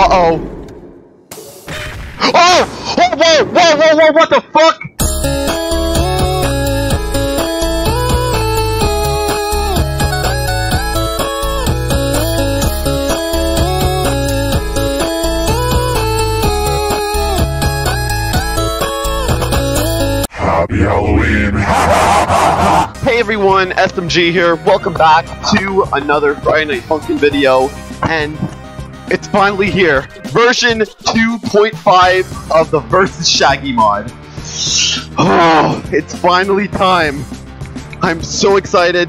Uh-oh. Oh! Oh! Whoa! Whoa! Whoa! Whoa! What the fuck? Happy Halloween! Hey everyone, SMG here. Welcome back to another Friday Night Funkin' video, and it's finally here. Version 2.5 of the VS Shaggy mod. Oh, it's finally time. I'm so excited,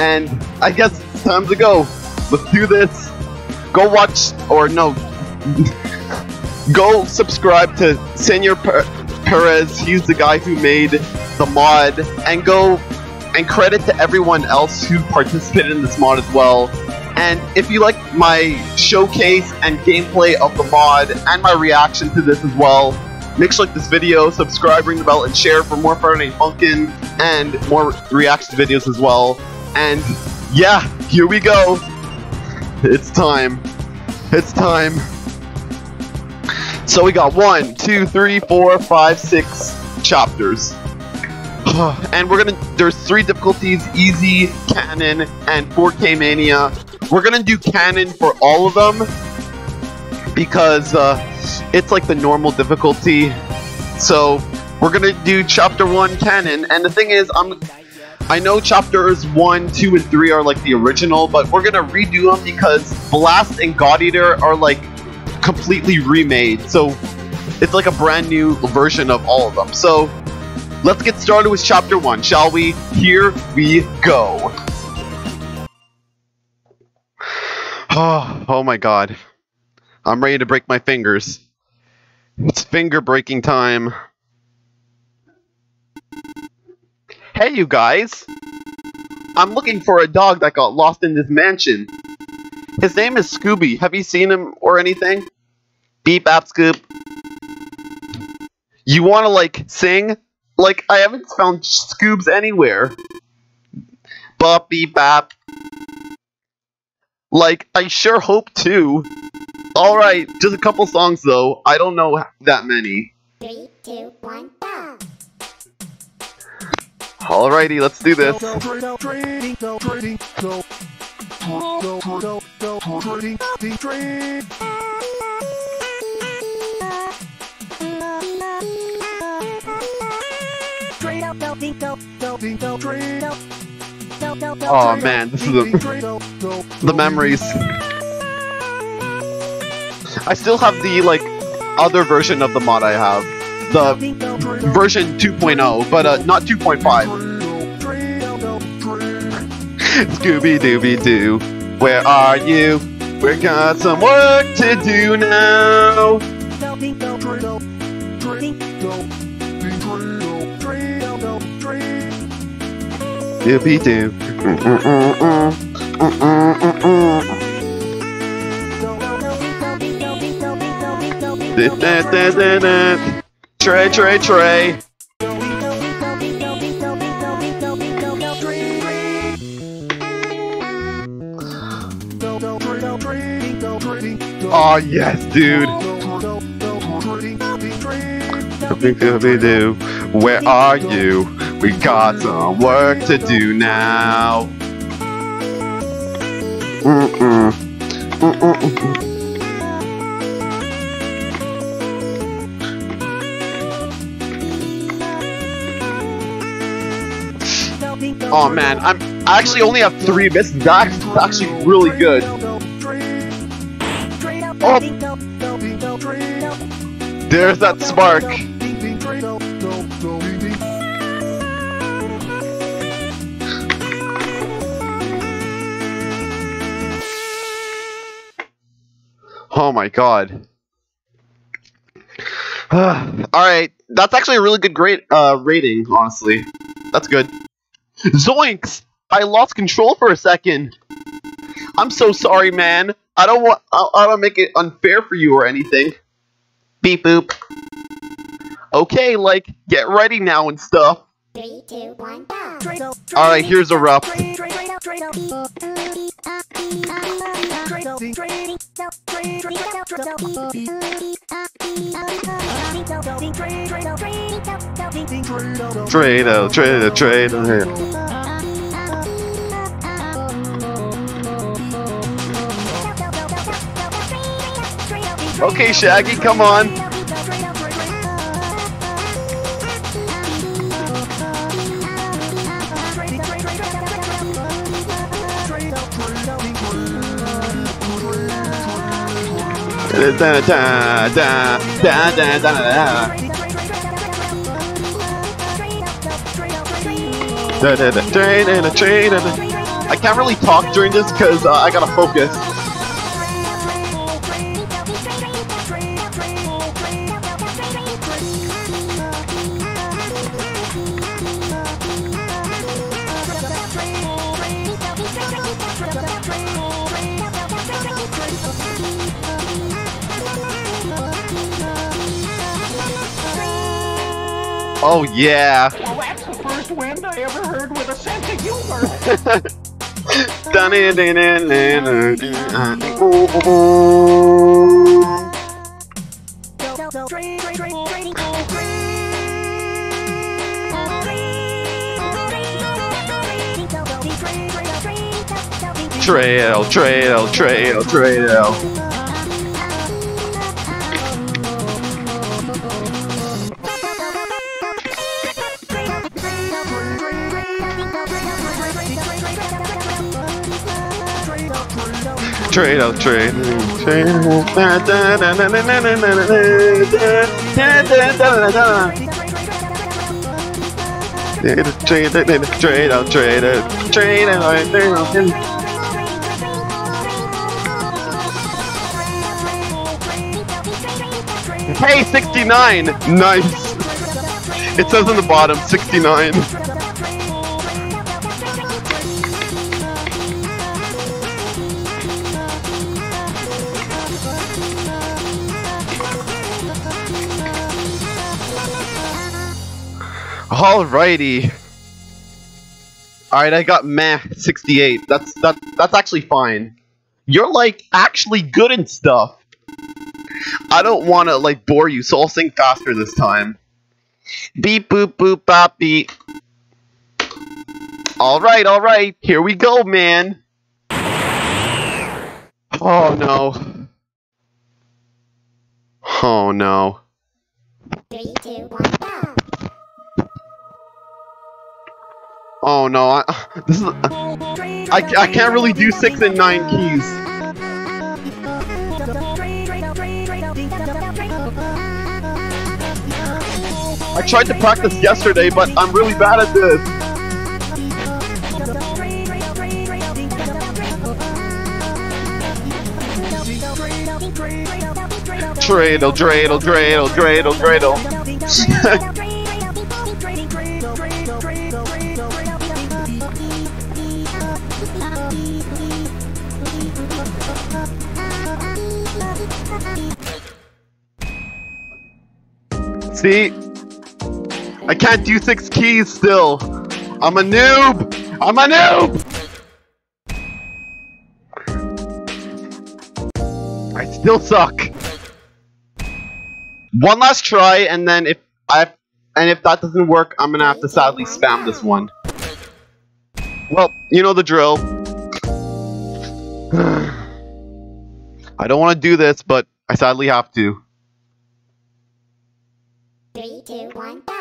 and I guess it's time to go. Let's do this. Go watch, or no, go subscribe to Senor Perez. He's the guy who made the mod, and go and credit to everyone else who participated in this mod as well. And if you like my showcase and gameplay of the mod, and my reaction to this as well, make sure to like this video, subscribe, ring the bell, and share for more Friday Night Funkin', and more reaction videos as well. And yeah, here we go! It's time. It's time. So we got 1, 2, 3, 4, 5, 6 chapters. And we're gonna, there's 3 difficulties, easy, canon, and 4K Mania. We're gonna do canon for all of them, because it's like the normal difficulty. So we're gonna do chapter 1 canon, and the thing is, I know chapters 1, 2, and 3 are like the original, but we're gonna redo them because Blast and God Eater are like completely remade. So it's like a brand new version of all of them. So let's get started with chapter 1, shall we? Here we go. Oh my god. I'm ready to break my fingers. It's finger breaking time. Hey you guys! I'm looking for a dog that got lost in this mansion. His name is Scooby. Have you seen him or anything? Beep, bap, scoop. You wanna like sing? Like, I haven't found Scoobs anywhere. Bop, beep, bap. Like, I sure hope to. Alright, just a couple songs though. I don't know that many. 3, 2, 1, go! Alrighty, let's do this. Oh man, this is the memories. I still have the like other version of the mod I have, the version 2.0, but not 2.5. Scooby-Dooby-Doo, where are you? We got some work to do now. Scooby-Doo. Trey, Trey, Trey. Aw, yes, dude. Scooby-Doo, where are you? We got some work to do now. Oh man, I actually only have 3 misses. That's actually really good. Oh, there's that spark. Oh my god. Alright, that's actually a really good rating, honestly. That's good. Zoinks! I lost control for a second! I'm so sorry, man. I don't make it unfair for you or anything. Beep boop. Okay, like, get ready now and stuff. 3, 2, 1, go! Alright, here's a rep. Trade out. Okay, Shaggy, come on. I can't really talk during this because I gotta focus. Oh yeah! Well, that's the first wind I ever heard with a sense of humor. Trail. Trade out. Hey, 69! Nice! It says on the bottom, 69. Alrighty. Alright, I got meh 68. That's actually fine. You're like actually good and stuff. I don't want to like bore you, so I'll sing faster this time. Beep boop boop bop beep. Alright, here we go, man. Oh no. 3, 2, 1, go. Oh no, I can't really do 6 and 9 keys. I tried to practice yesterday, but I'm really bad at this. Dreidel. See? I can't do 6 keys still. I'm a noob! I still suck. One last try, and then if that doesn't work, I'm gonna have to sadly spam this one. Well, you know the drill. I don't want to do this, but I sadly have to. 3, 2, 1, go.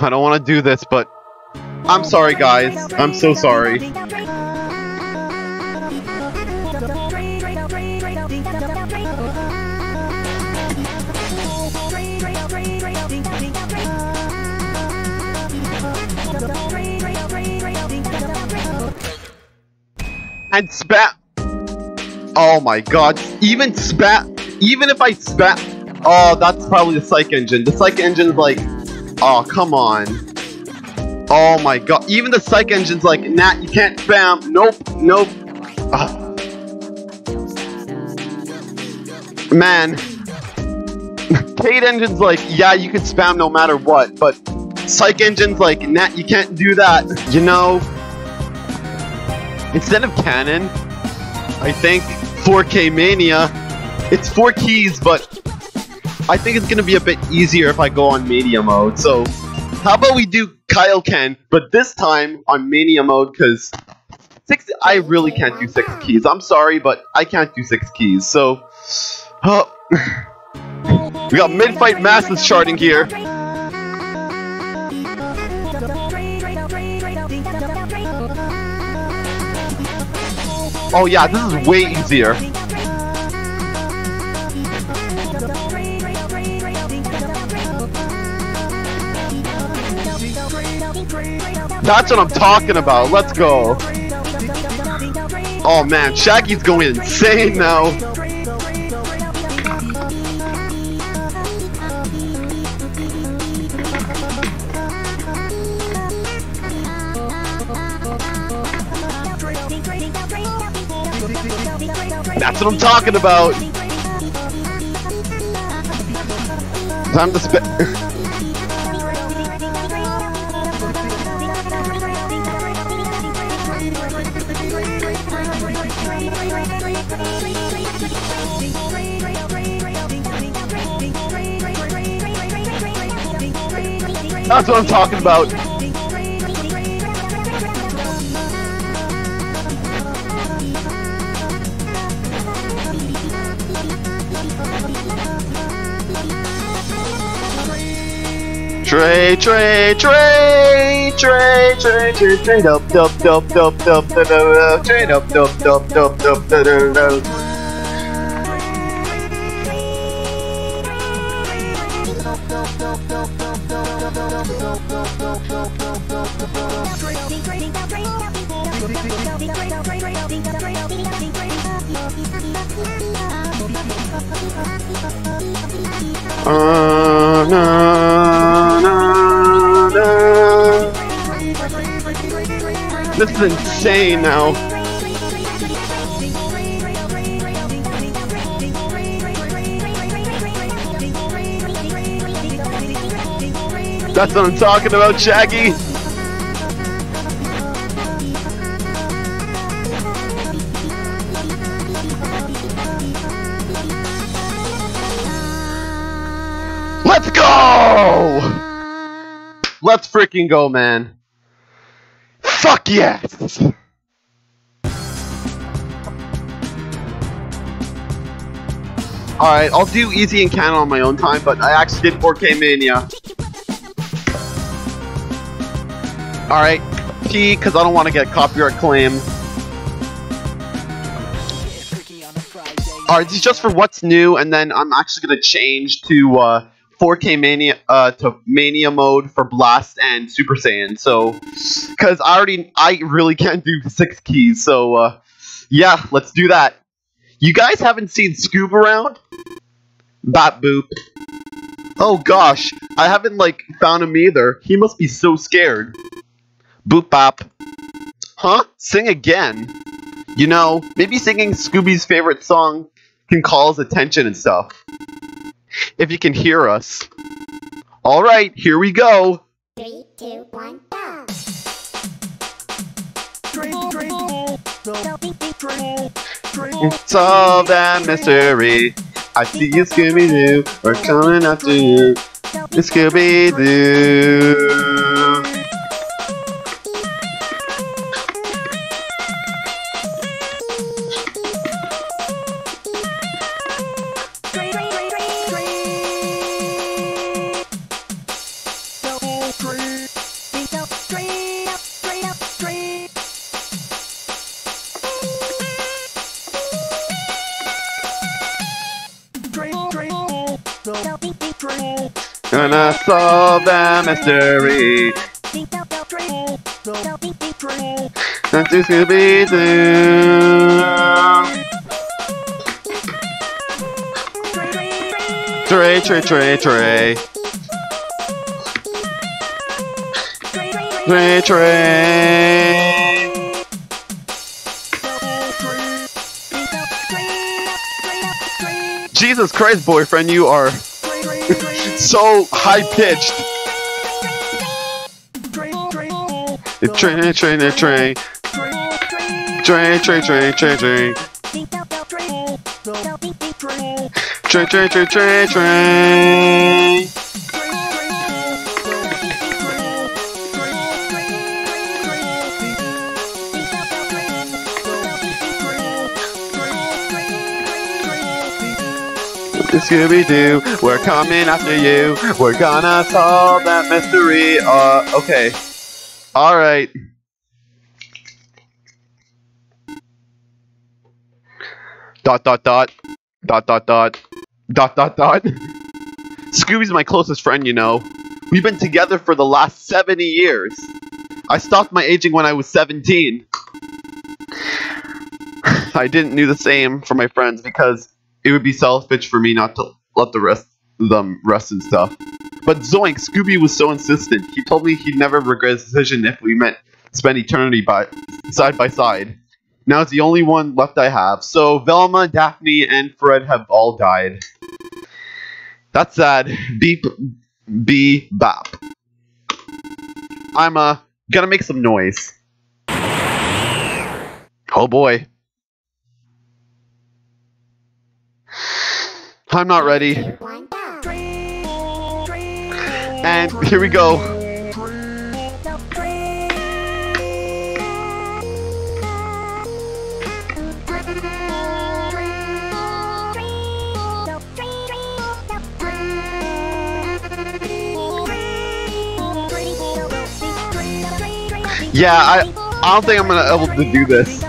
I don't want to do this, but I'm sorry, guys. I'm so sorry. And spat. Oh my God! Even spat. Even if I spat. Oh, that's probably the psych engine. The psych engine's like, oh, come on. Oh my God. Even the psych engine's like, nah, you can't spam. Nope. Ugh. Man. Kate engine's like, yeah, you can spam no matter what, but psych engine's like, nah, you can't do that. You know? Instead of cannon, I think 4K Mania. It's 4 keys, but I think it's gonna be a bit easier if I go on Mania mode. So how about we do Kaioken, but this time on Mania mode, because I really can't do 6 keys. I'm sorry, but I can't do 6 keys. So we got mid-fight masses charting here. Oh yeah, this is way easier. That's what I'm talking about. Let's go. Oh man, Shaggy's going insane now. That's what I'm talking about. Time to spit. That's what I'm talking about. Trade up, dup, dup, dup, dup, dup, dup, trade up, dup, dup, dup, dup, dup, this is insane now. That's what I'm talking about, Shaggy. Let's go! Let's freaking go, man. Fuck yes! Alright, I'll do easy and canon on my own time, but I actually did 4K Mania. Alright, T, because I don't want to get copyright claimed. Alright, this is just for what's new, and then I'm actually going to change to 4K Mania to Mania mode for Blast and Super Saiyan. So, because I really can't do 6 keys. So, yeah, let's do that. You guys haven't seen Scoob around? Bat boop. Oh gosh, I haven't like found him either. He must be so scared. Boop bop. Huh? Sing again. You know, maybe singing Scooby's favorite song can call his attention and stuff. If you can hear us. Alright, here we go. 3, 2, 1, go! Solve that mystery. I see you, Scooby-Doo. We're coming up to you. Scooby-Doo. Gonna solve that mystery. Let's do Scooby-Doo. Tray. Jesus Christ, boyfriend, you are so high-pitched. Train. Train. Scooby-Doo, we're coming after you. We're gonna solve that mystery. Okay. Alright. Dot, dot, dot. Dot, dot, dot. Dot, dot, dot. Scooby's my closest friend, you know. We've been together for the last 70 years. I stopped my aging when I was 17. I didn't do the same for my friends because it would be selfish for me not to let the rest of them rest and stuff. But zoink, Scooby was so insistent. He told me he'd never regret his decision if we meant spend eternity side by side. Now it's the only one left I have. So Velma, Daphne, and Fred have all died. That's sad. Beep, bee, bop. I'm gonna make some noise. Oh boy. I'm not ready. And here we go. Yeah, I don't think I'm gonna be able to do this.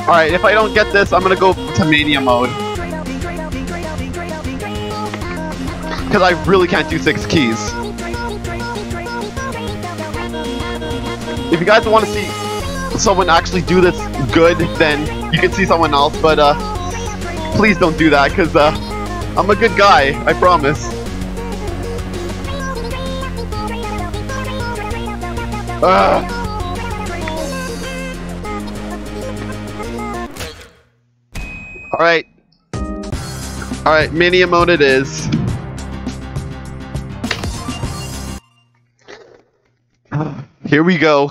Alright, if I don't get this, I'm gonna go to mania mode. Because I really can't do 6 keys. If you guys want to see someone actually do this good, then you can see someone else, but please don't do that, because I'm a good guy, I promise. Ugh. Alright. Alright, mania mode it is. Here we go.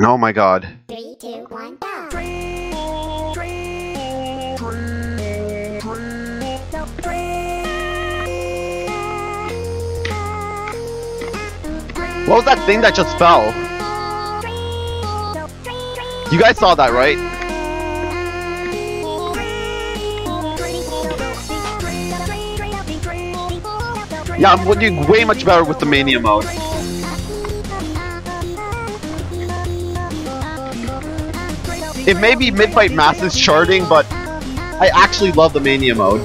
Oh my god. 3, 2, 1, go. What was that thing that just fell? You guys saw that, right? Yeah, I'm doing way much better with the mania mode. It may be mid-fight masses charting, but I actually love the mania mode.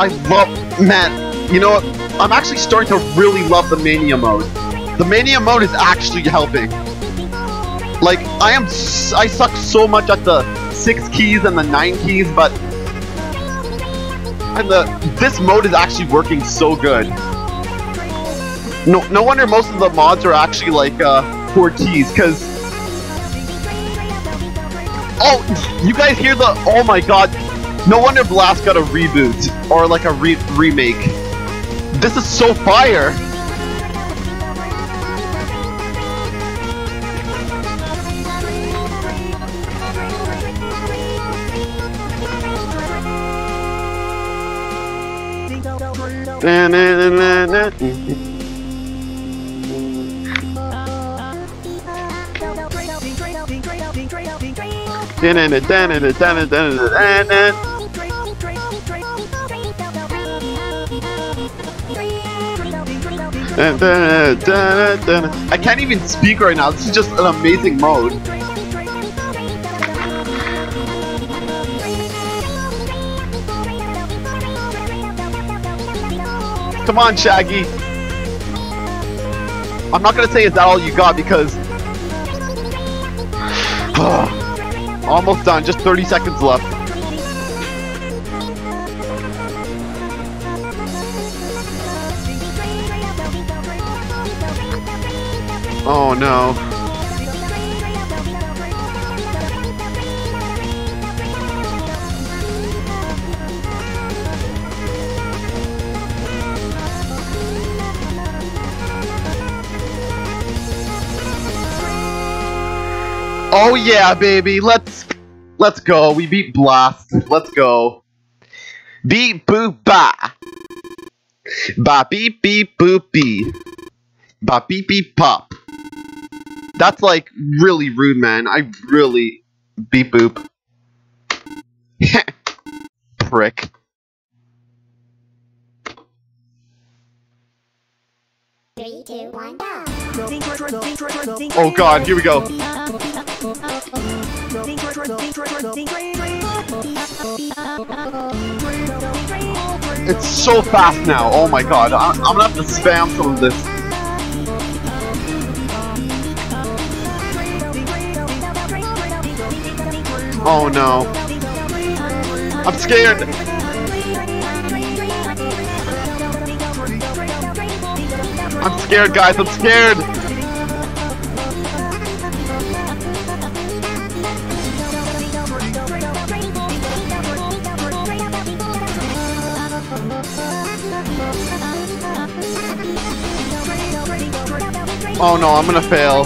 I love, man, you know what? I'm actually starting to really love the mania mode. The mania mode is actually helping. Like, I suck so much at the 6 keys and the 9 keys, but this mode is actually working so good. No wonder most of the mods are actually like 4 keys, cause oh, you guys hear the oh my god! No wonder Blast got a reboot or like a remake. This is so fire. I can't even speak right now. This is just an amazing mode. Come on, Shaggy. I'm not gonna say is that all you got because almost done, just 30 seconds left. Oh no. Oh yeah, baby, let's go. We beat Blast. Let's go. Beep boop ba. Ba beep beep boop bee. Ba beep beep pop. That's like really rude, man. I really beep boop. Prick. Three, two, one, go. Oh god, here we go. It's so fast now. Oh my god, I'm gonna have to spam some of this. Oh no, I'm scared. I'm scared, guys, I'm scared. Oh no, I'm gonna fail.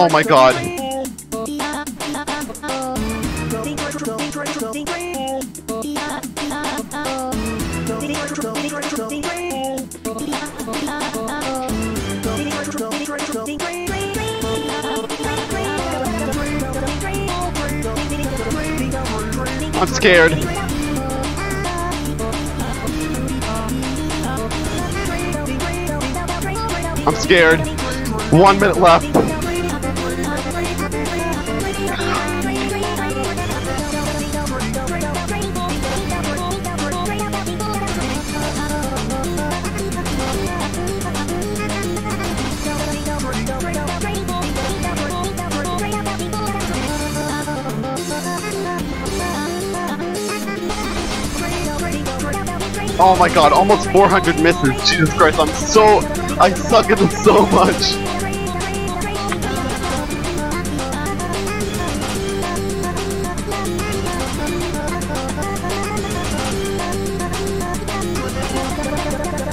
Oh my god. I'm scared. I'm scared. 1 minute left. Oh my god, almost 400 misses. Jesus Christ, I suck at this so much.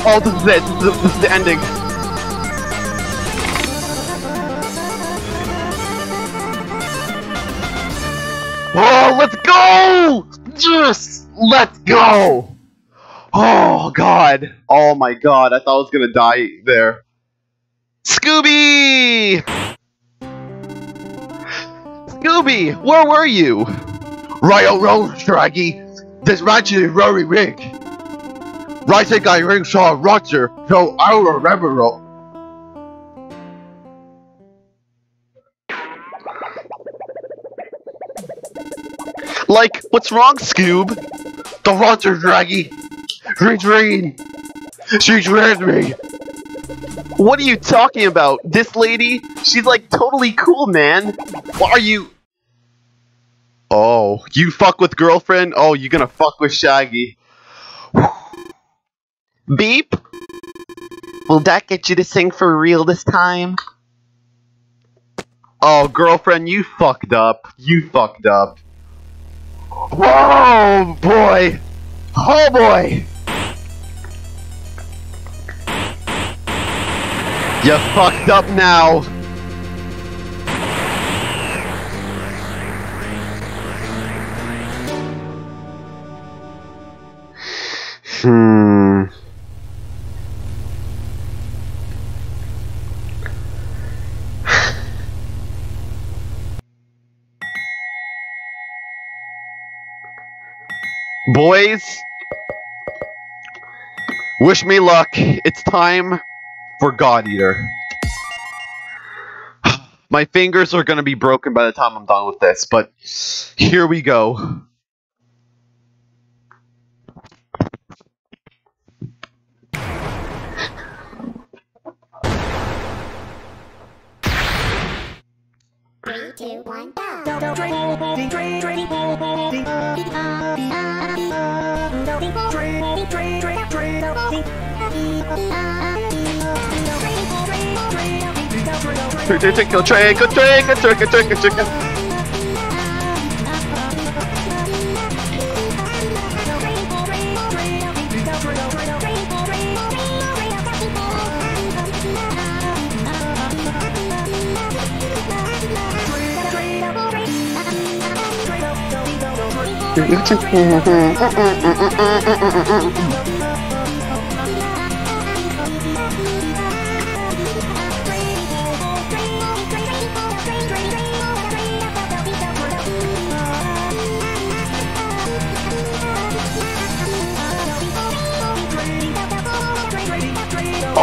Oh, this is it. This is the ending. Oh, let's go! Yes! Let's go! Oh god! Oh my god! I thought I was gonna die there. Scooby! Scooby, where were you? Royal Road, Shaggy. This match is very big. Right think I ring saw Roger, so I remember. Like, what's wrong, Scoob? The Roger, Shaggy. Retreat! She's with me! What are you talking about? This lady? She's like totally cool, man! Why are you... Oh, you fuck with girlfriend? Oh, you gonna fuck with Shaggy. Beep! Will that get you to sing for real this time? Oh, girlfriend, you fucked up. You fucked up. Whoa, boy! Oh boy! You fucked up now. Boys, wish me luck. It's time for God Eater. My fingers are gonna be broken by the time I'm done with this, but here we go. 3, 2, 1, go.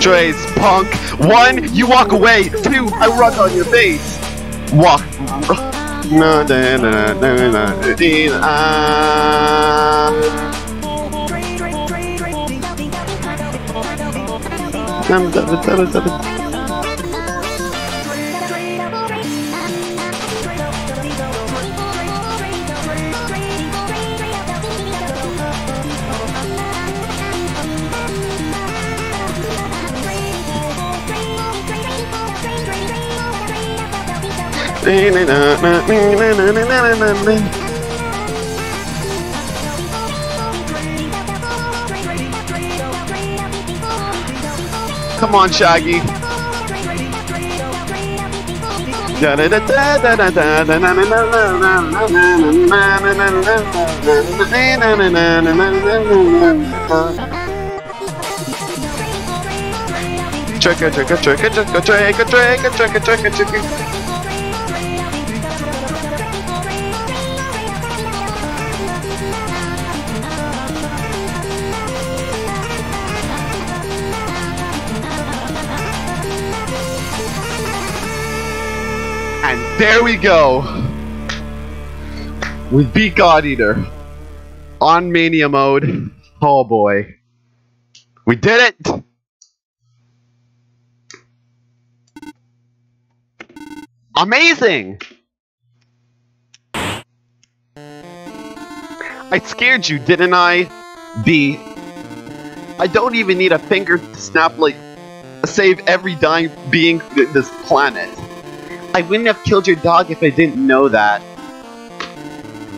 Trace punk. 1, you walk away. 2, I run on your face. Walk. No, no, no, no, Come on, Shaggy. Trick. There we go. We beat God Eater on Mania mode. Oh boy, we did it. Amazing. I scared you, didn't I? B. I don't even need a finger to snap like save every dying being this planet. I wouldn't have killed your dog if I didn't know that.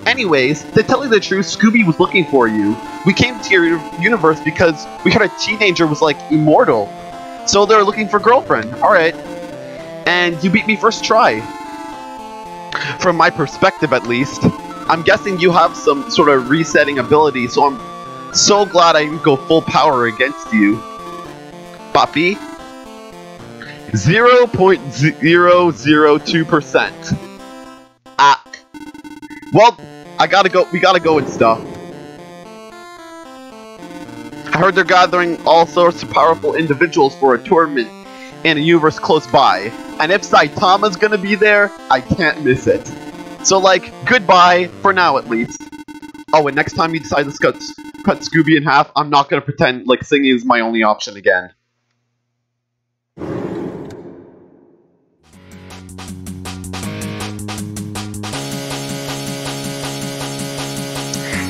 Anyways, to tell you the truth, Scooby was looking for you. We came to your universe because we heard a teenager was, like, immortal. So they were looking for a girlfriend. Alright. And you beat me first try. From my perspective, at least. I'm guessing you have some sort of resetting ability, so I'm so glad I didn't go full power against you. Papi. 0.002%. Ah. Well, I gotta go. We gotta go and stuff. I heard they're gathering all sorts of powerful individuals for a tournament in a universe close by. And if Saitama's gonna be there, I can't miss it. So, like, goodbye for now at least. Oh, and next time you decide to cut Scooby in half, I'm not gonna pretend like singing is my only option again.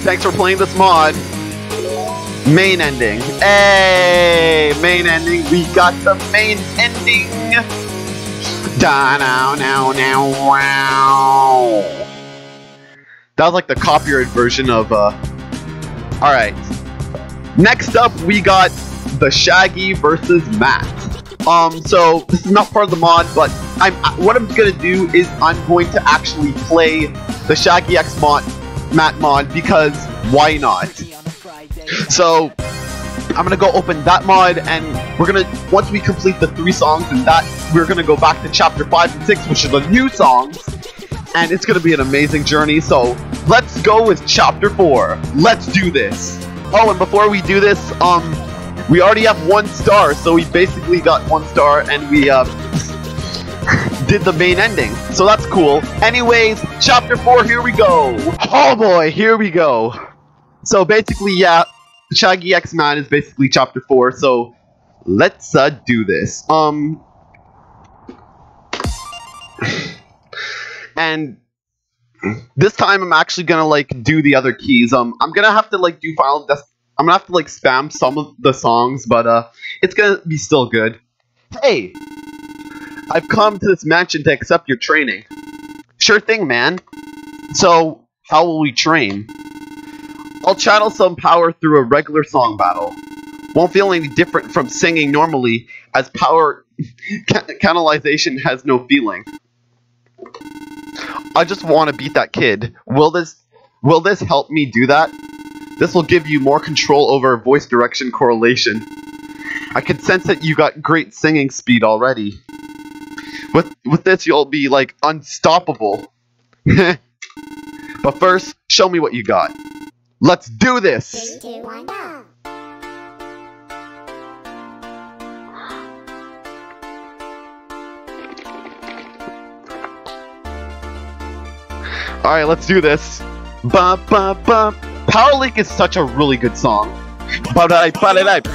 Thanks for playing this mod. Main ending. Hey, main ending. We got the main ending. Da now now now wow. That was like the copyright version of. All right. Next up, we got the Shaggy versus Matt. So this is not part of the mod, but what I'm gonna do is I'm going to actually play the Shaggy X mod. Matt mod, because why not? So I'm gonna go open that mod, and we're gonna, once we complete the 3 songs and that, we're gonna go back to chapter 5 and 6, which are the new songs, and it's gonna be an amazing journey. So let's go with chapter 4. Let's do this. Oh, and before we do this, we already have 1 star, so we basically got 1 star, and we did the main ending, so that's cool. Anyways, chapter 4, here we go. Oh boy, here we go. So basically, yeah, Shaggy X-Man is basically chapter 4, so let's do this. And this time I'm actually gonna like do the other keys. I'm gonna have to like do Final Destination. I'm gonna have to like spam some of the songs, but it's gonna be still good. Hey! I've come to this mansion to accept your training. Sure thing, man. So, how will we train? I'll channel some power through a regular song battle. Won't feel any different from singing normally, as power canalization has no feeling. I just want to beat that kid. Will this help me do that? This will give you more control over voice direction correlation. I can sense that you got great singing speed already. With this, you'll be, like, unstoppable. But first, show me what you got. Let's do this! 3, 2, 1, go! Alright, let's do this. Ba ba ba. Power Leak is such a really good song. Ba da ba da da.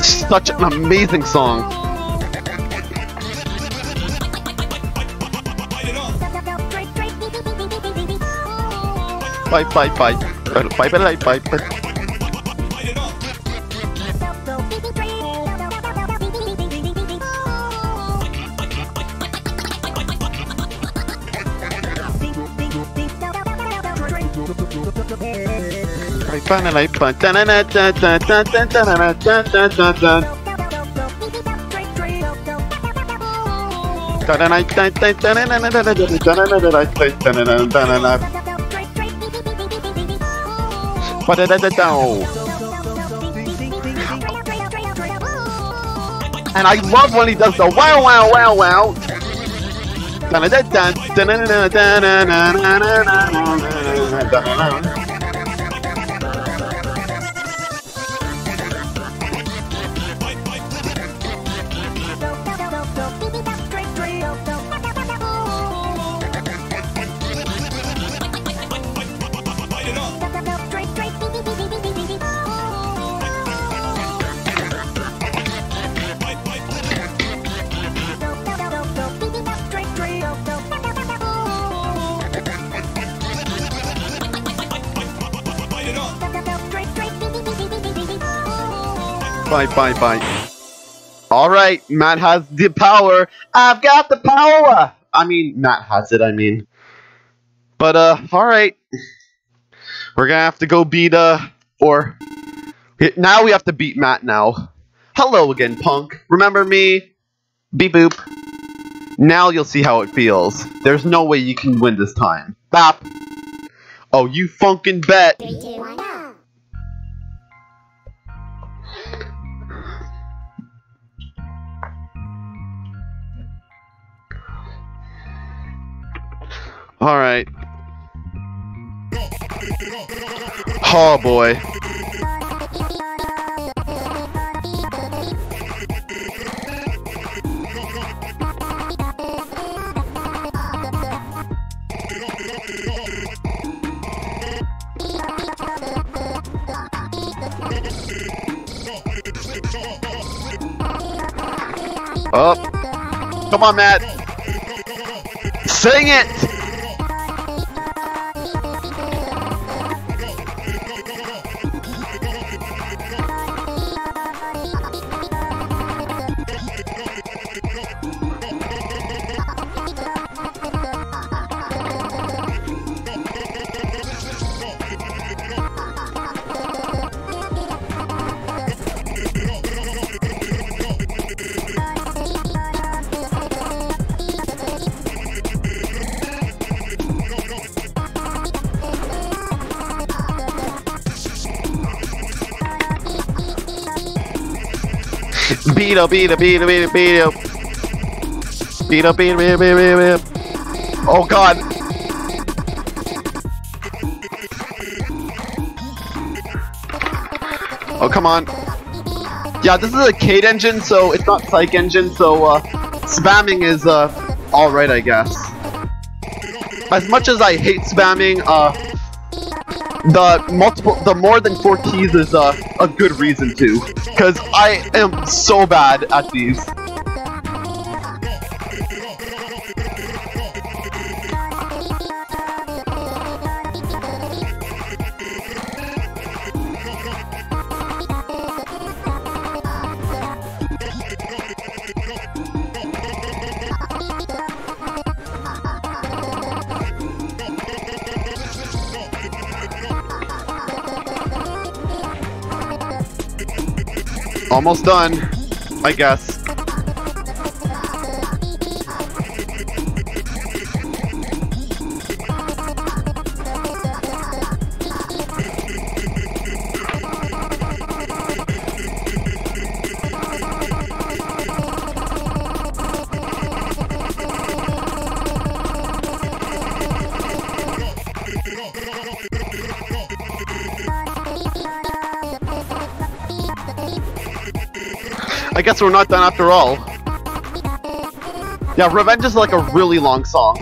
Such an amazing song. And I love when he does the wow wow wow wow. Bye. Alright, Matt has the power. I've got the power! I mean, Matt has it, I mean. But, alright. We're gonna have to go beat, now we have to beat Matt now. Hello again, punk. Remember me? Beep boop. Now you'll see how it feels. There's no way you can win this time. Bop. Oh, you funkin' bet. 3, 2, 1. Alright. Oh boy. Oh. Come on, Matt. Sing it! Beat up. Oh God. Oh, come on. Yeah, this is a Kate engine, so it's not Psych engine, so spamming is alright, I guess. As much as I hate spamming, the more than 4 keys is a good reason to, because I am so bad at these. Almost done, I guess. I guess we're not done after all. Yeah, Revenge is like a really long song.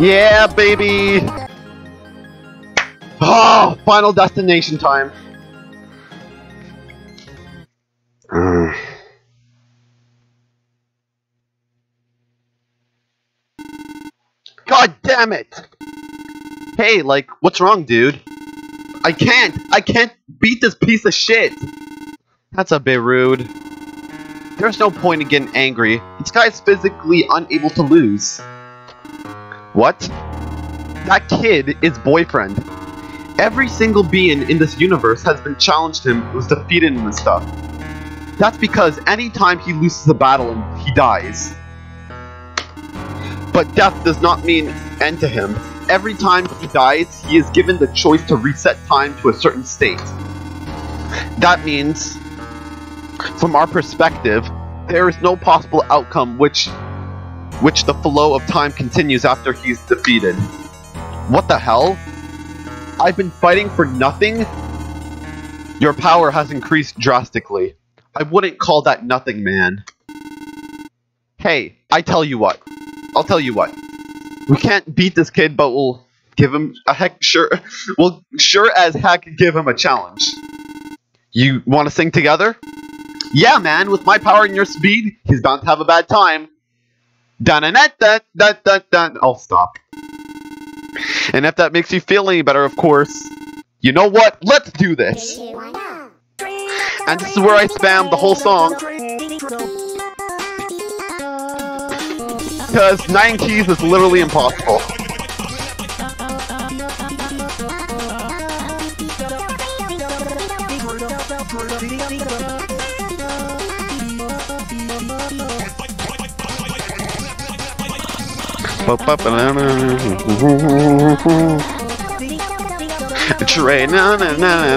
Yeah, baby! Oh, Final Destination time. God damn it! Hey, like, what's wrong, dude? I can't beat this piece of shit! That's a bit rude. There's no point in getting angry. This guy's physically unable to lose. What? That kid is boyfriend. Every single being in this universe has been challenged him, was defeated in this stuff. That's because anytime he loses a battle, he dies. But death does not mean end to him. Every time he dies, he is given the choice to reset time to a certain state. That means, from our perspective, there is no possible outcome which the flow of time continues after he's defeated. What the hell? I've been fighting for nothing? Your power has increased drastically. I wouldn't call that nothing, man. Hey, I'll tell you what. We can't beat this kid, but we'll give him a heck sure. We'll sure as heck give him a challenge. You want to sing together? Yeah, man, with my power and your speed, he's bound to have a bad time. Dun-dun-dun-dun-dun-dun-dun. I'll stop. And if that makes you feel any better, of course, you know what? Let's do this. And this is where I spam the whole song. Because 9 keys is literally impossible. Train, na na na na.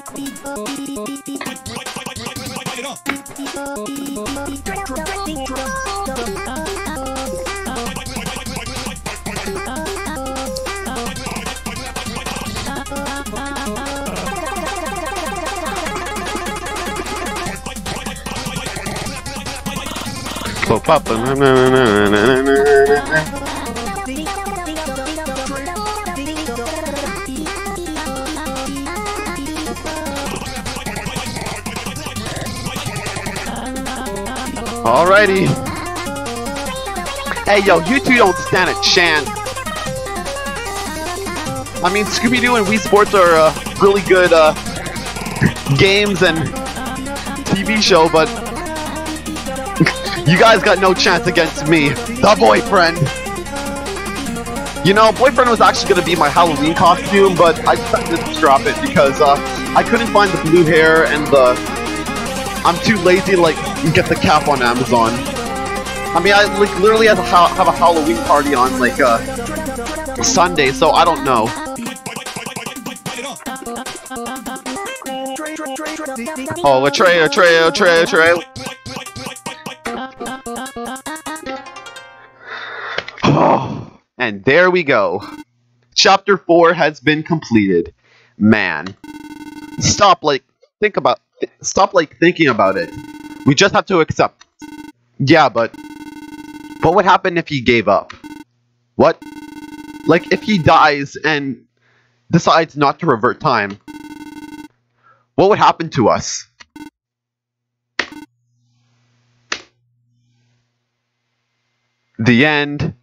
Alrighty. Hey yo, you two don't stand a chance. I mean, Scooby-Doo and Wii Sports are really good games and TV show, but you guys got no chance against me, the boyfriend. You know, boyfriend was actually gonna be my Halloween costume, but I decided to drop it because I couldn't find the blue hair and the. I'm too lazy to like get the cap on Amazon. I mean, I like literally have a Halloween party on like Sunday, so I don't know. Oh, a tray. And there we go. Chapter 4 has been completed. Man. Stop thinking about it. We just have to accept. Yeah, but what would happen if he gave up? What? Like if he dies and decides not to revert time. What would happen to us? The end.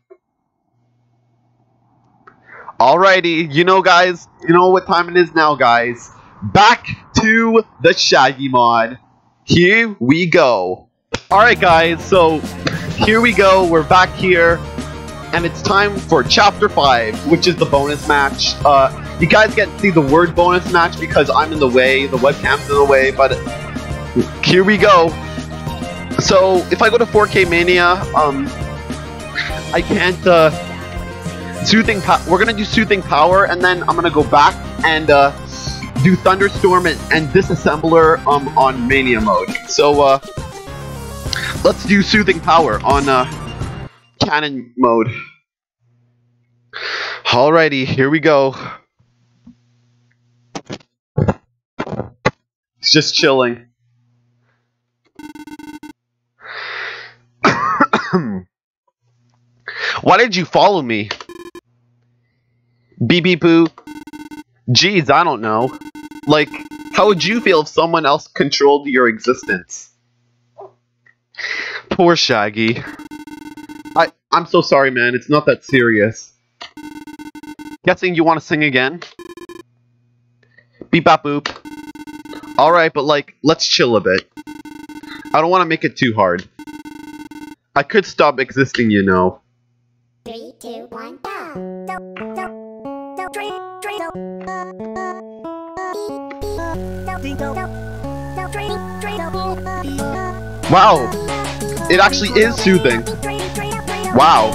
Alrighty, you know guys, you know what time it is now, guys. Back to the Shaggy mod. Here we go. Alright guys, so here we go, we're back here, and it's time for Chapter 5, which is the bonus match. You guys get to see the word bonus match because I'm in the way, the webcam's in the way, but here we go. So, if I go to 4K Mania, I can't, we're gonna do Soothing Power, and then I'm gonna go back and do Thunderstorm and Disassembler on Mania mode. So let's do Soothing Power on Cannon mode. Alrighty, here we go. It's just chilling. Why did you follow me? BB Boo. Geez, I don't know. Like, how would you feel if someone else controlled your existence? Poor Shaggy. I'm so sorry, man. It's not that serious. Guessing you want to sing again? Beep bop boop. Alright, but like, let's chill a bit. I don't want to make it too hard. I could stop existing, you know. 3, 2, 1, go! Wow, it actually is soothing. Wow.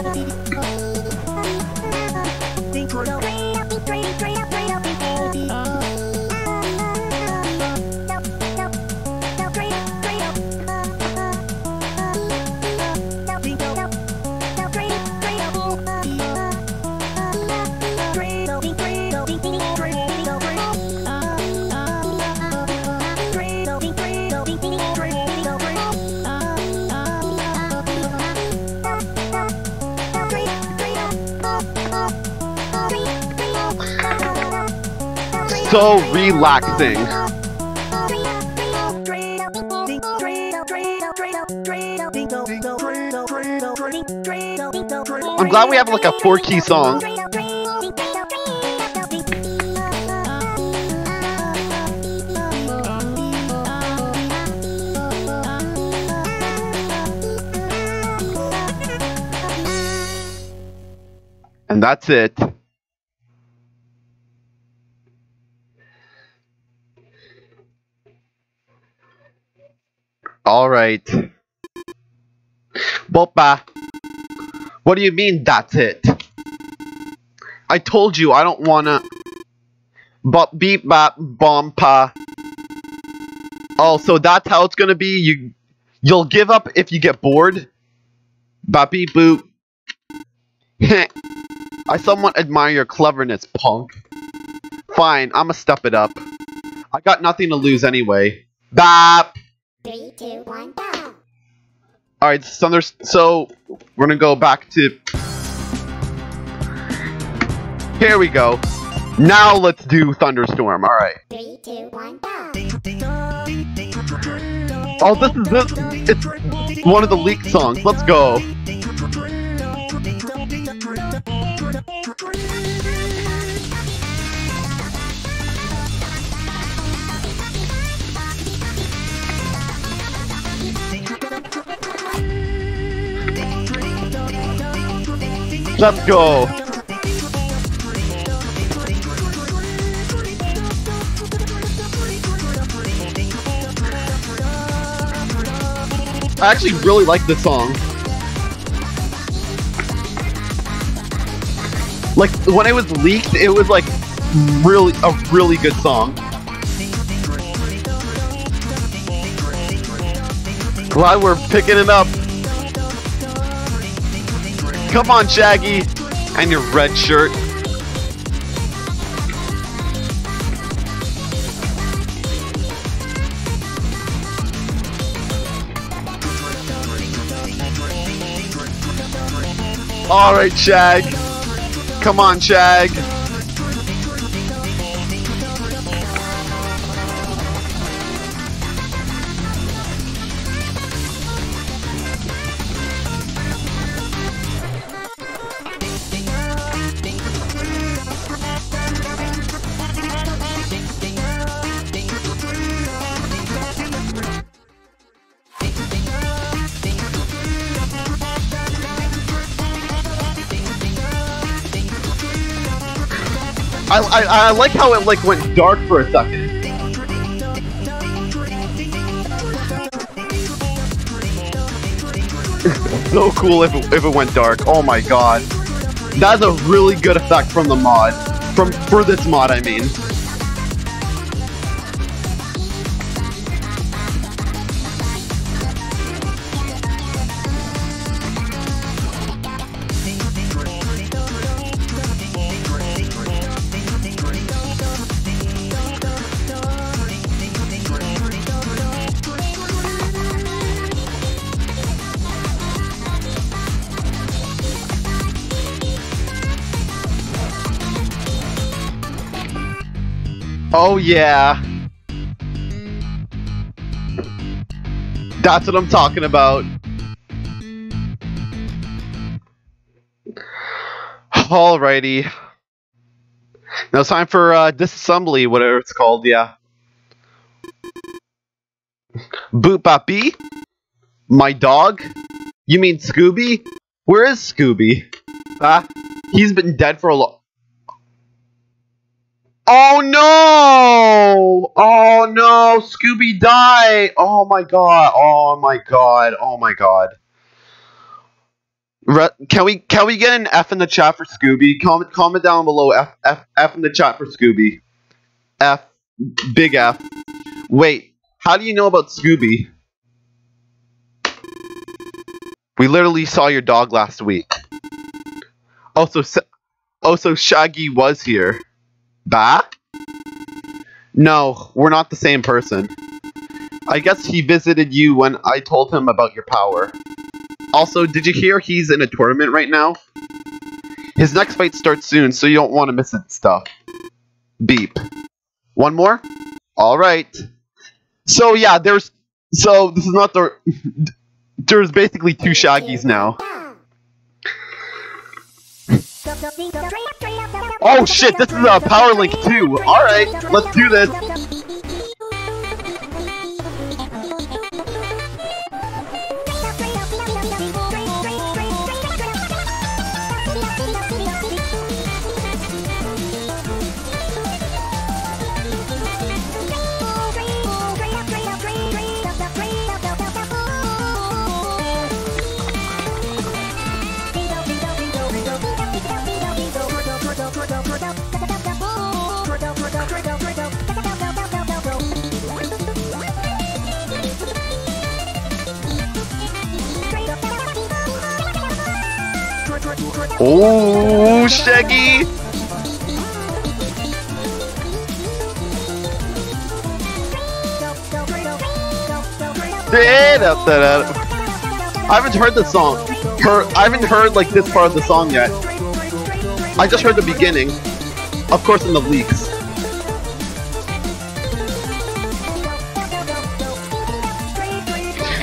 So relaxing. I'm glad we have like a 4-key song. And that's it. Alright. Bopa. What do you mean that's it? I told you I don't wanna. Bop beep bop bomb pa. Oh, so that's how it's gonna be. You'll give up if you get bored. Bop beep boop. I somewhat admire your cleverness, punk. Fine, I'ma step it up. I got nothing to lose anyway. Bop! 3, 2, 1, go! Alright, so there's we're gonna go back to... Here we go. Now let's do Thunderstorm, alright. 3, 2, 1, go! Oh, this is it's one of the leaked songs, let's go! Let's go! I actually really like this song. Like, when it was leaked, it was like, a really good song. Glad we're picking it up. Come on, Shaggy, and your red shirt. All right, Shag. Come on, Shag. I like how it like went dark for a second. It's so cool if it went dark. Oh my god, that's a really good effect from the mod. For this mod, I mean. Oh yeah, that's what I'm talking about. Alrighty, now it's time for disassembly, whatever it's called. Yeah. Boop Boppy, my dog. You mean Scooby? Where is Scooby? Ah, he's been dead for a long. Oh no! Oh no! Scooby died! Oh my god! Oh my god! Oh my god! Can we get an F in the chat for Scooby? Comment down below. F in the chat for Scooby. F, big F. Wait, how do you know about Scooby? We literally saw your dog last week. Oh, so Shaggy was here. Bah? No, we're not the same person. I guess he visited you when I told him about your power. Also, did you hear he's in a tournament right now? His next fight starts soon, so you don't want to miss it, stuff. Beep. One more? Alright. So yeah, this is not the... There's basically two Shaggies now. Oh shit, this is a power link too. Alright, let's do this. Oh, Shaggy! I haven't heard this song. I haven't heard like this part of the song yet. I just heard the beginning. Of course, in the leaks.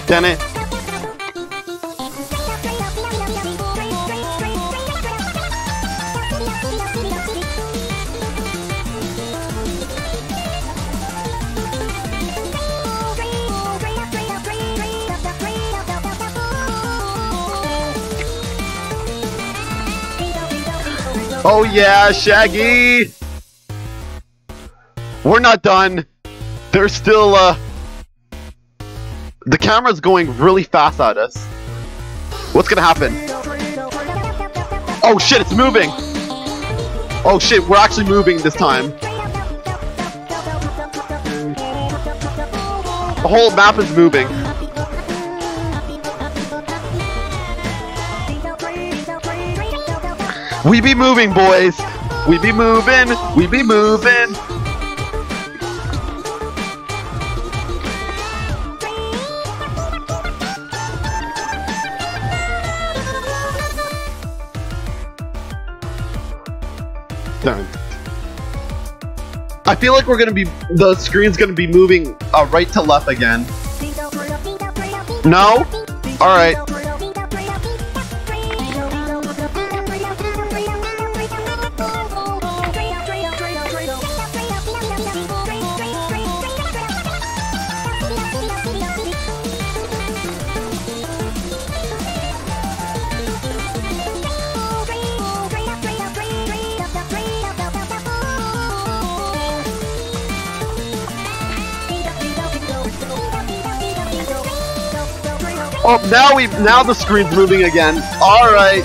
Damn it. Oh yeah, Shaggy! We're not done. There's still, the camera's going really fast at us. What's gonna happen? Oh shit, it's moving! Oh shit, we're actually moving this time. The whole map is moving. We be moving, boys! We be moving! We be moving! Done. I feel like we're gonna be— the screen's gonna be moving right to left again. No? Alright. Oh, now the screen's moving again. All right.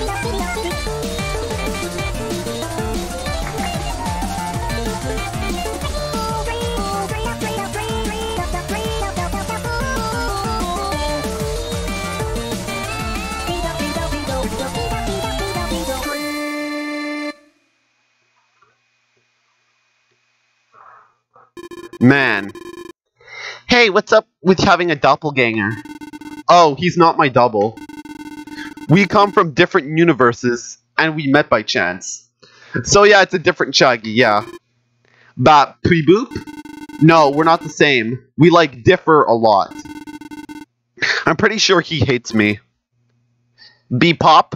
Man. Hey, what's up with having a doppelganger? Oh, he's not my double. We come from different universes, and we met by chance. So yeah, it's a different Shaggy, yeah. But pre-boop? No, we're not the same. We, like, differ a lot. I'm pretty sure he hates me. B-pop?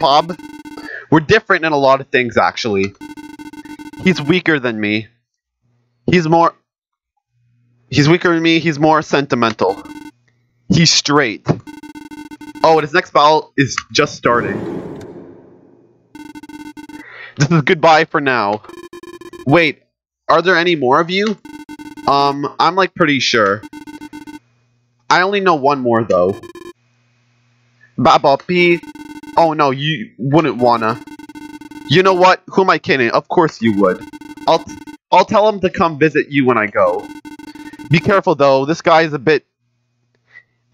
Pob? We're different in a lot of things, actually. He's weaker than me. He's weaker than me, he's more sentimental. He's straight. Oh, and his next battle is just starting. This is goodbye for now. Wait, are there any more of you? I'm like pretty sure. I only know one more though. Baba P. Oh no, you wouldn't wanna. You know what? Who am I kidding? Of course you would. I'll tell him to come visit you when I go. Be careful though, this guy is a bit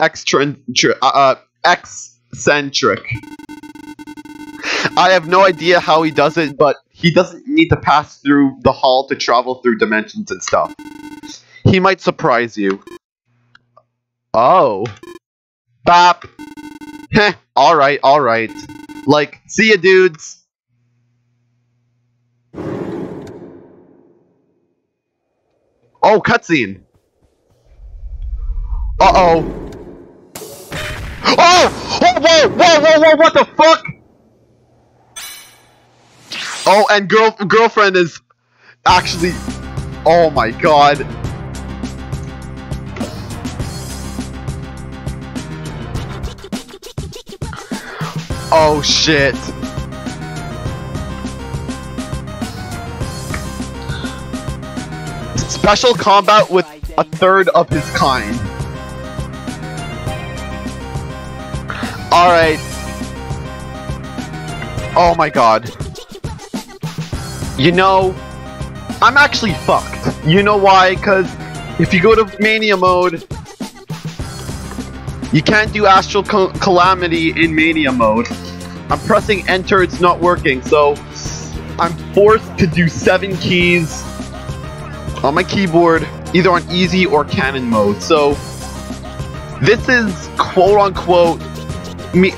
eccentric. I have no idea how he does it, but he doesn't need to pass through the hall to travel through dimensions and stuff. He might surprise you. Oh. Bap. Heh, alright, alright. Like, see ya, dudes. Oh, cutscene. Uh-oh. Oh! Oh! Whoa! Whoa! Whoa! Whoa! What the fuck? Oh, and girlfriend is actually. Oh my god. Oh shit. Special combat with a third of his kind. Alright. Oh my god. You know, I'm actually fucked. You know why? Because if you go to Mania mode, you can't do Astral Calamity in Mania mode. I'm pressing enter, it's not working, so I'm forced to do 7 keys on my keyboard, either on easy or canon mode. So this is quote-unquote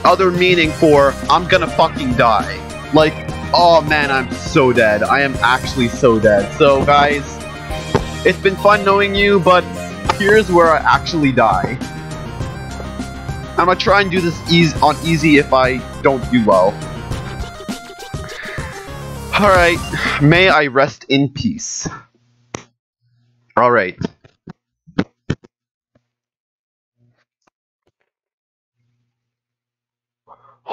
other meaning for I'm gonna fucking die. Like, oh man, I'm so dead. I am actually so dead. So guys, it's been fun knowing you, but here's where I actually die. I'm gonna try and do this on easy if I don't do well. Alright, may I rest in peace. Alright.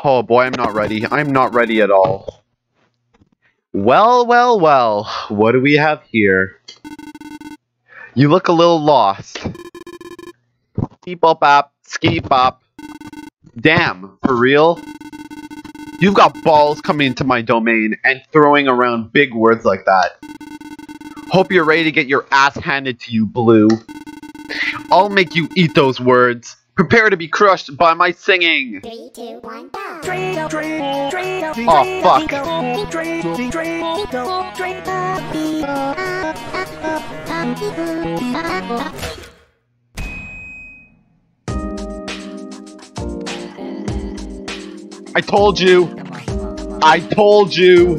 Oh boy, I'm not ready. I'm not ready at all. Well, well, well. What do we have here? You look a little lost. Keep up, app. Skip up. Damn, for real? You've got balls coming into my domain and throwing around big words like that. Hope you're ready to get your ass handed to you, Blue. I'll make you eat those words. Prepare to be crushed by my singing. 3, 2, 1, go. Oh, fuck. I told you. I told you.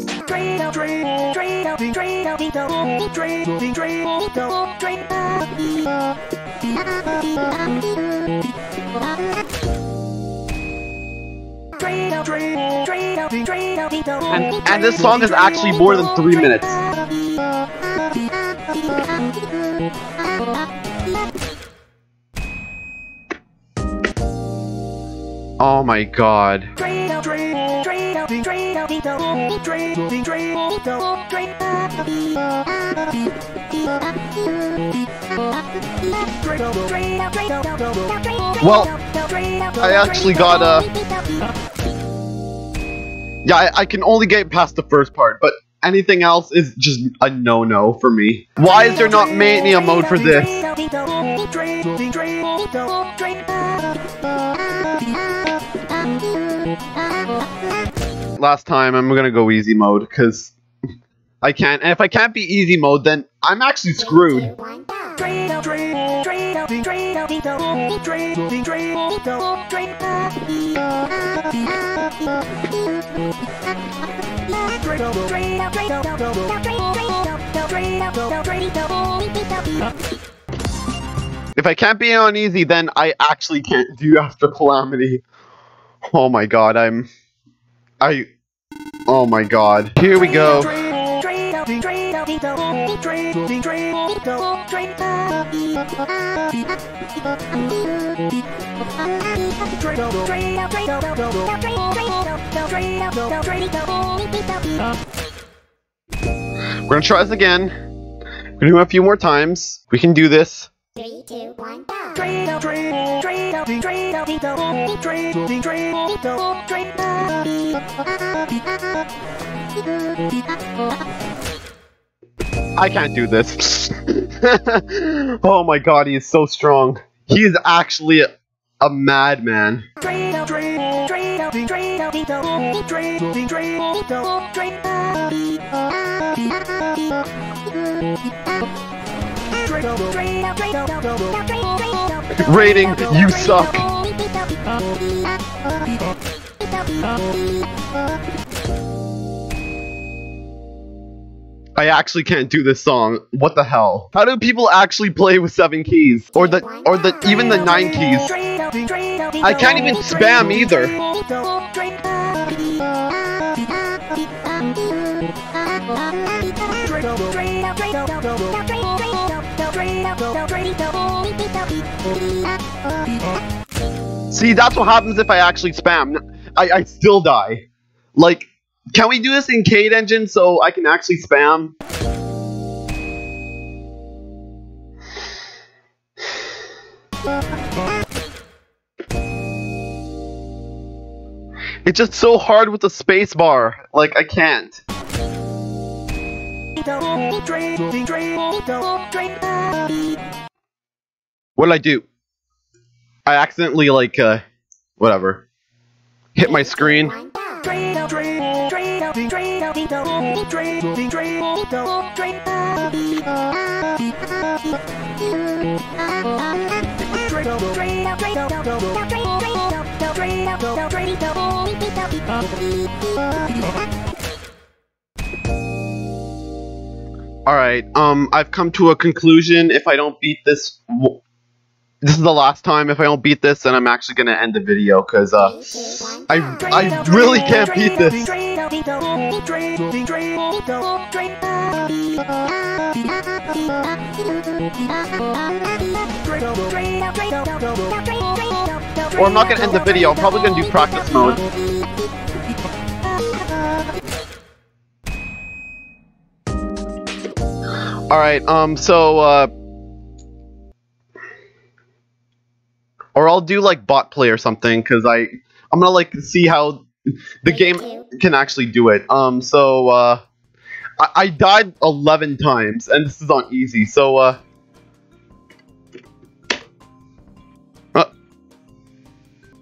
And this song is actually more than 3 minutes. Oh my god. Well, I actually got yeah, I can only get past the first part, but anything else is just a no-no for me. Why is there not mania mode for this? Last time, I'm gonna go easy mode, because I can't. And if I can't be easy mode, then I'm actually screwed. If I can't be on easy, then I actually can't do Astral Calamity. Oh my god, oh my god. Here we go. We're gonna try this again. We're gonna do it a few more times. We can do this. 3, 2, 1, go. I can't do this. Oh my god, he is so strong. He is actually a madman. Rating, you suck. I actually can't do this song. What the hell? How do people actually play with 7 keys? Or even the 9 keys? I can't even spam either. See, that's what happens if I actually spam. I still die. Like, can we do this in Cade Engine so I can actually spam? It's just so hard with the space bar. Like, I can't. What'd I do? I accidentally, like, whatever. Hit my screen. Alright, I've come to a conclusion. If I don't beat this, this is the last time. If I don't beat this, then I'm actually gonna end the video, cause, I really can't beat this. Or I'm not gonna end the video, I'm probably gonna do practice mode. Alright, or I'll do, like, bot play or something, because I'm gonna, like, see how the game can actually do it. I died 11 times, and this is on easy, so,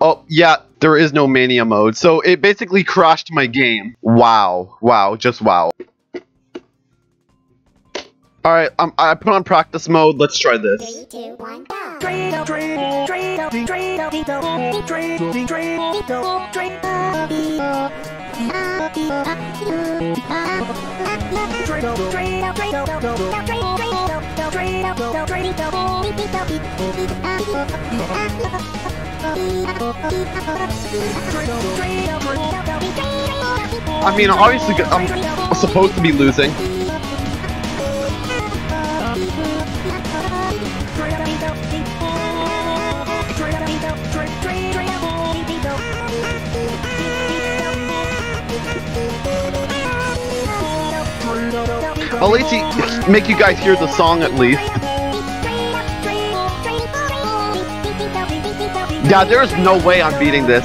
oh, yeah, there is no mania mode, so it basically crashed my game. Wow. Wow, just wow. Alright, I put on practice mode, let's try this. 3, 2, 1, go! I mean, obviously, I'm supposed to be losing. I'll at least make you guys hear the song at least. Yeah, there's no way I'm beating this.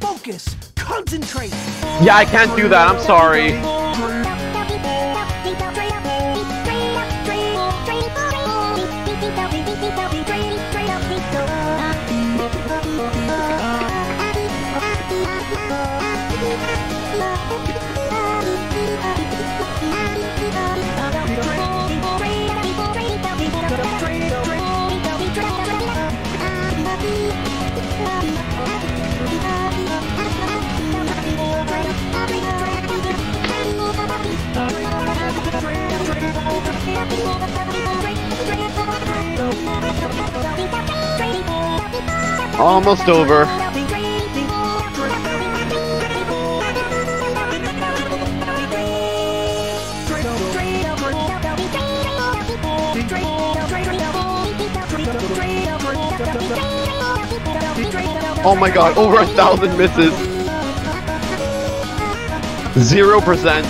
Focus, concentrate. Yeah, I can't do that. I'm sorry. Almost over. Oh my god, over 1,000 misses. 0%.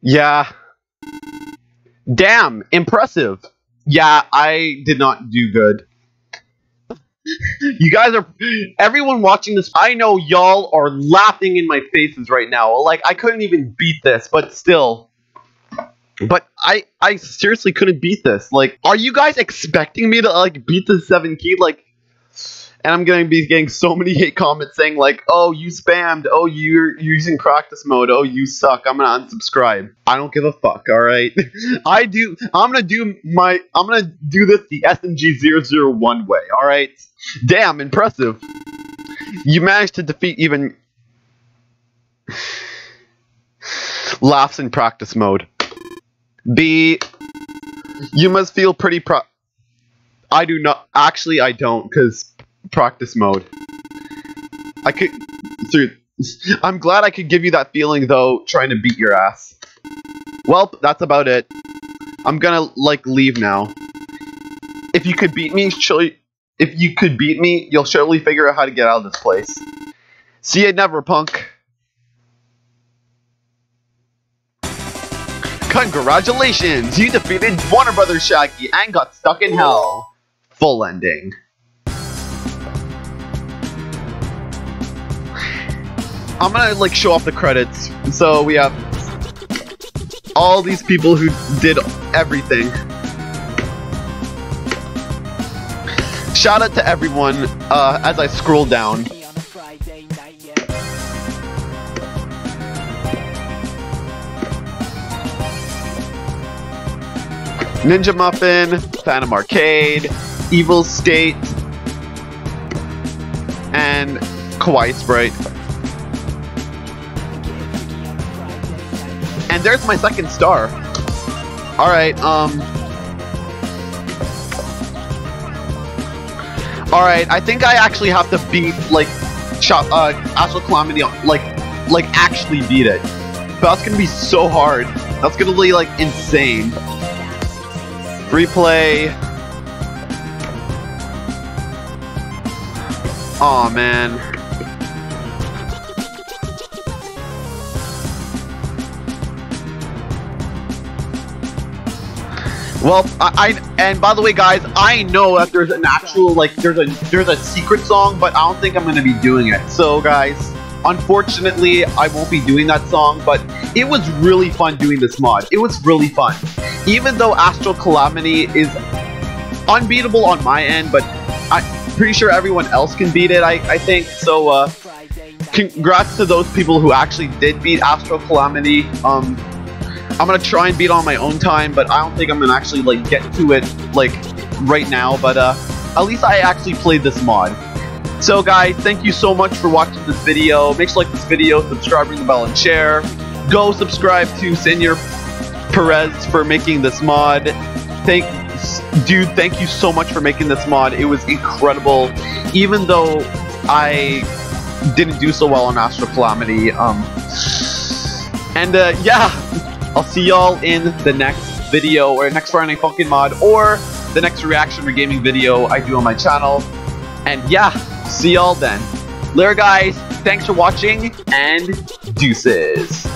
Yeah. Damn, impressive. Yeah, I did not do good. You guys are, everyone watching this, I know y'all are laughing in my faces right now. Like, I couldn't even beat this, but still. But I seriously couldn't beat this. Like, are you guys expecting me to, like, beat the 7 key? Like, and I'm going to be getting so many hate comments saying, like, oh, you spammed. Oh, you're using practice mode. Oh, you suck. I'm going to unsubscribe. I don't give a fuck, all right? I'm going to do this the SMG 001 way, all right? Damn, impressive. You managed to defeat even... laughs in practice mode. B, you must feel pretty I do not. Actually, I don't, because... practice mode. I could. Dude, I'm glad I could give you that feeling though, trying to beat your ass. Well, that's about it. I'm gonna like leave now. If you could beat me, you'll surely figure out how to get out of this place. See you never, punk. Congratulations, you defeated Warner Brothers Shaggy and got stuck in hell. Full ending. I'm gonna like show off the credits, so we have all these people who did everything. Shout out to everyone as I scroll down. Ninja Muffin, Phantom Arcade, Evil State, and Kawaii Sprite. And there's my second star. Alright, Alright, I think I actually have to beat, like, Astral Calamity, like, actually beat it. But that's gonna be so hard. That's gonna be, like, insane. Replay. Aw, man. Well, and by the way, guys, I know that there's an actual, like, there's a secret song, but I don't think I'm gonna be doing it. So, guys, unfortunately, I won't be doing that song, but it was really fun doing this mod. It was really fun. Even though Astral Calamity is unbeatable on my end, but I'm pretty sure everyone else can beat it, I think. So, congrats to those people who actually did beat Astral Calamity. I'm gonna try and beat on my own time, but I don't think I'm gonna actually like get to it like right now, but at least I actually played this mod. So guys, thank you so much for watching this video. Make sure you like this video, subscribe, ring the bell, and share. Go subscribe to Senor Perez for making this mod. Dude, thank you so much for making this mod. It was incredible. Even though I didn't do so well on Astral Calamity, yeah. I'll see y'all in the next video, or next Friday Night Funkin' mod, or the next reaction or gaming video I do on my channel. And yeah, see y'all then. Later guys, thanks for watching, and deuces.